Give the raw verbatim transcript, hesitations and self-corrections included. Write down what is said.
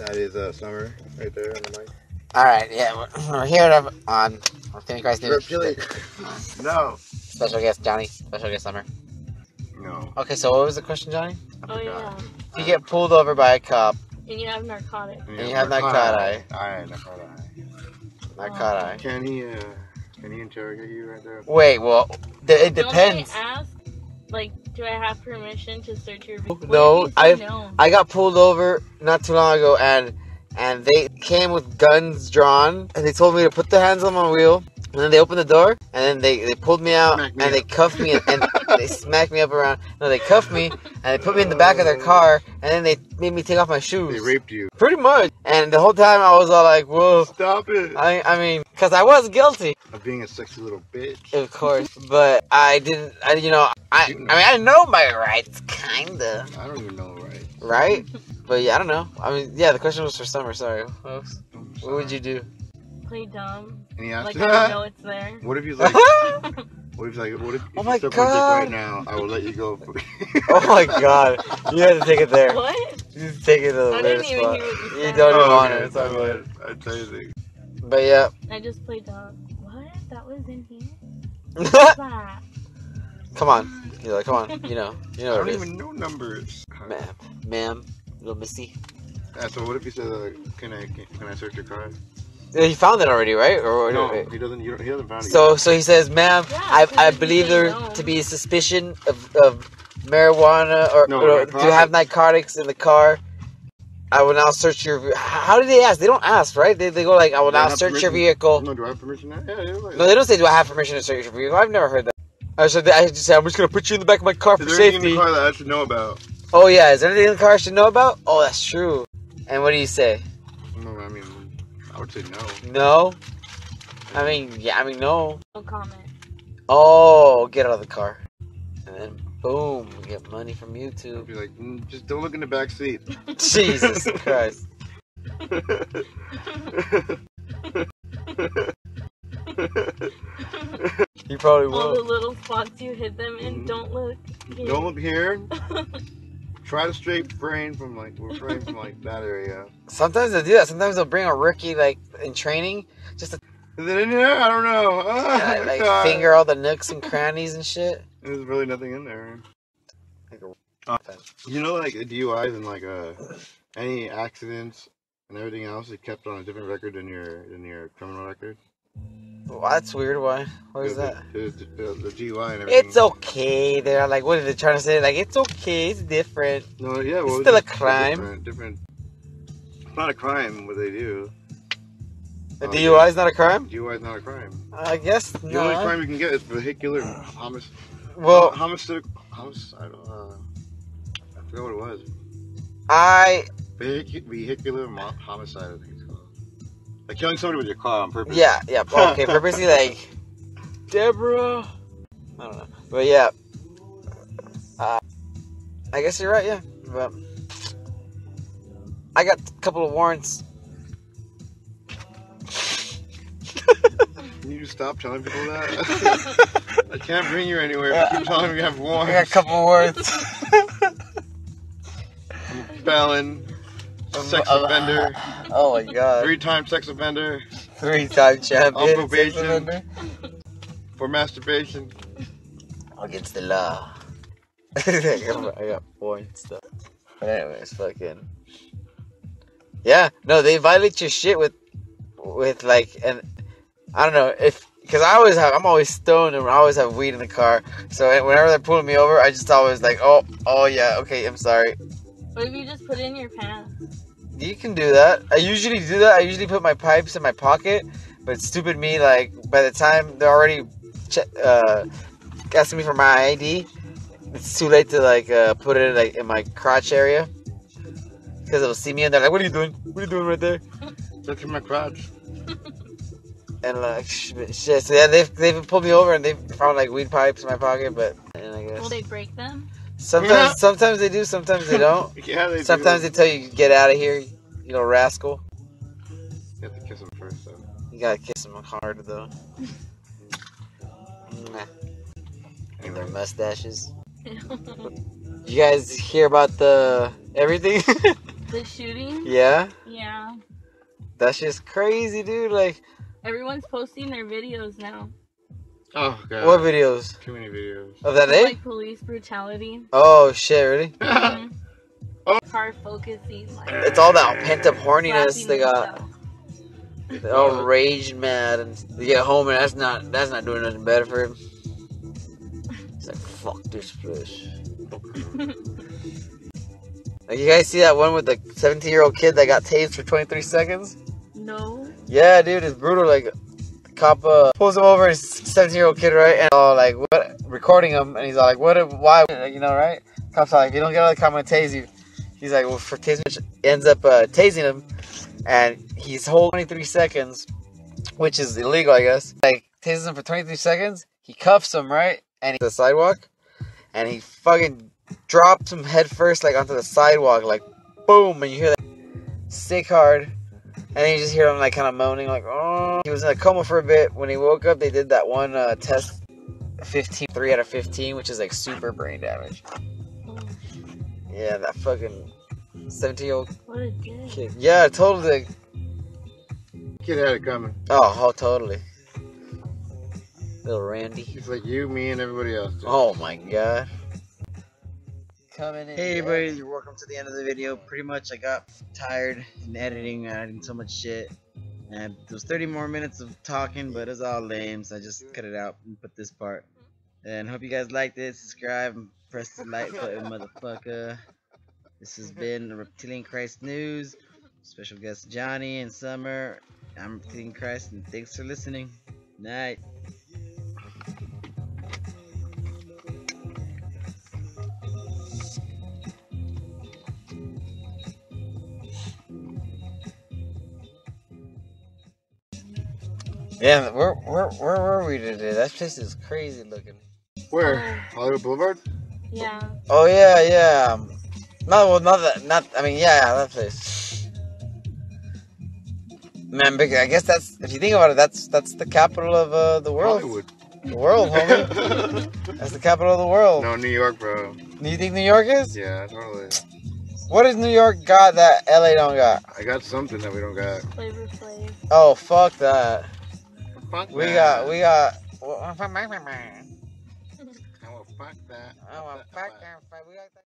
That is uh, Summer right there on the mic. All right, yeah, we're, we're here on Reptilian Christ News. Reptilian. No. Special guest Johnny. Special guest Summer. No. Okay, so what was the question, Johnny? Oh yeah. If you get pulled over by a cop. And you have narcotic. And you, and you have narcotic. narcotic. All right, narcotic. Narcotic. Um, can he? Uh, can he interrogate you right there? Wait, well, th it depends. Don't they ask, like, do I have permission to search your vehicle? No, I no? I got pulled over not too long ago, and and they came with guns drawn, and they told me to put the hands on my wheel, and then they opened the door, and then they, they pulled me out, Smack me and up. they cuffed me, and, and they smacked me up around. No, they cuffed me, and they put me in the back of their car, and then they made me take off my shoes. They raped you. Pretty much. And the whole time I was all like, whoa. Stop it. I, I mean, because I was guilty. Of being a sexy little bitch. Of course. But I didn't, I, you know, I, you know. I mean, I know my rights, kind of. I don't even know rights. Right? But yeah, I don't know. I mean, yeah, the question was for Summer, sorry. What, what would you do? Play dumb. And he asked, like, I know it's there. What if he's like... What if, like, what if, if oh my you god! Right now, I will let you go. Oh my god! You had to take it there. What? You had to take it to the later spot. You, you don't even oh, want okay. it. It's all good. I tell you things. But yeah. I just played dog. What? That was in here. What's that? Come on, you're like, come on. You know, you know. I what don't it even is. know numbers. Ma'am, ma'am, little missy. Yeah, so what if he said, uh, "Can I, can, can I search your car?" He found it already, right? Or no, he doesn't. You don't, he doesn't find it. So, yet. so he says, "Ma'am, yeah, I, I believe there know. to be suspicion of, of marijuana or, no, or to have narcotics in the car. I will now search your." How do they ask? They don't ask, right? They, they go like, "I will do now I search permission? your vehicle." No, do I have permission? Yeah, yeah, yeah. No, they don't say, "Do I have permission to search your vehicle?" I've never heard that. I said, "I just say I'm just gonna put you in the back of my car for safety." Is there anything in the car that I should know about? Oh yeah, is there anything in the car I should know about? Oh, that's true. And what do you say? No, I mean. I would say no. No? I mean, yeah, I mean, no. No comment. Oh, get out of the car. And then, boom, we get money from YouTube. I'd be like, mm, just don't look in the back seat. Jesus Christ. You probably will. All the little spots you hit them in, mm-hmm. Don't look here. Don't look here. Try to straight brain from like brain from like that area. Sometimes they do that. Sometimes they'll bring a rookie like in training, just to, is it in there? I don't know. Oh, yeah, like God. Finger all the nooks and crannies and shit. There's really nothing in there. Like a uh, you know, like D U Is and like uh, any accidents and everything else, is kept on a different record than your than your criminal record. Well, that's weird. Why? What is that? The, the, the, the G Y and everything. It's okay. They're like, what are they trying to say? Like, it's okay. It's different. No, yeah, well, it's still it's a crime. Different, different. It's not a crime what they do. A um, D U I is not a crime? D U I is not a crime. I guess not. The only crime you can get is vehicular homicide. Well, homicide. I don't know. I forgot what it was. I. Vehic vehicular homicide, I think. Like killing somebody with your car on purpose. Yeah, yeah. Okay, purposely like... Deborah! I don't know. But yeah. Uh, I guess you're right, yeah. But I got a couple of warrants. Can you stop telling people that? I can't bring you anywhere if you keep telling me you have warrants. I got a couple of warrants. I'm a felon. Sex offender. Oh my god. Three-time sex offender. Three-time champion. On probation. For masturbation. Against the law. I got, I got points though. But anyways, fucking. Yeah, no, they violate your shit with, with like, and I don't know if, cause I always have, I'm always stoned and I always have weed in the car. So whenever they're pulling me over, I just always like, oh, oh yeah, okay, I'm sorry. What if you just put it in your pants? You can do that. I usually do that. I usually put my pipes in my pocket, but stupid me, like, by the time they're already uh, asking me for my I D, it's too late to, like, uh, put it, like, in my crotch area. Because they'll see me and they're like, what are you doing? What are you doing right there? Look at my crotch. And, like, shit. So, yeah, they've, they've pulled me over and they've found, like, weed pipes in my pocket, but, and I guess. Will they break them? Sometimes, yeah. Sometimes they do, sometimes they don't. Yeah, they sometimes do. They tell you, get out of here, you little rascal. You have to kiss him first, though. You gotta kiss him hard, though. Nah. And their mustaches. You guys hear about the... everything? The shooting? Yeah? Yeah. That's just crazy, dude. Like, everyone's posting their videos now. Oh, God. What videos? Too many videos. Of that day? Like, police brutality. Oh, shit, really? Mm-hmm. Oh. Car focusing. Like, it's all that pent-up horniness they got. Themselves. They're all rage mad, and they get home, and that's not that's not doing nothing better for him. It's like, fuck this fish. Like, you guys see that one with the seventeen-year-old kid that got tased for twenty-three seconds? No. Yeah, dude, it's brutal. Like, the cop uh, pulls him over, his seventeen-year-old kid, right? And all like, what? Recording him, and he's all like, what? If, why? Like, you know, right? Cop's all like, if you don't get out of the car, I'm gonna tase you. He's like, well, for tasing, ends up uh, tasing him. And he's holding twenty-three seconds, which is illegal, I guess. Like, tases him for twenty-three seconds. He cuffs him, right? And he's on the sidewalk. And he fucking drops him head first, like, onto the sidewalk. Like, boom. And you hear that sick hard. And then you just hear him, like, kind of moaning, like, oh. He was in a coma for a bit. When he woke up, they did that one uh, test, fifteen, three out of fifteen, which is, like, super brain damage. Yeah, that fucking... seventeen-year-old kid. Yeah, totally. Kid had it coming. Oh, oh, totally. Little Randy. He's like you, me, and everybody else. Dude. Oh my God. Coming in. Hey, everybody. You're welcome to the end of the video. Pretty much, I got tired in editing, adding so much shit, and there was thirty more minutes of talking, but it's all lame, so I just cut it out and put this part. And hope you guys liked it. Subscribe and press the like button, motherfucker. This has been the Reptilian Christ News. Special guests Johnny and Summer. I'm Reptilian Christ, and thanks for listening. Night. Yeah, where where where were we today? That place is crazy looking. Where? Hollywood Boulevard? Yeah. Oh yeah, yeah. No, well, not that, not, I mean, yeah, that place. Man, big, I guess that's, if you think about it, that's, that's the capital of uh, the world. Hollywood. The world, homie. That's the capital of the world. No, New York, bro. You think New York is? Yeah, totally. What does New York got that L A don't got? I got something that we don't got. Flavor Flav. Oh, fuck that. Fuck we that. We got, we got, I will fuck that. I will fuck that. We got that.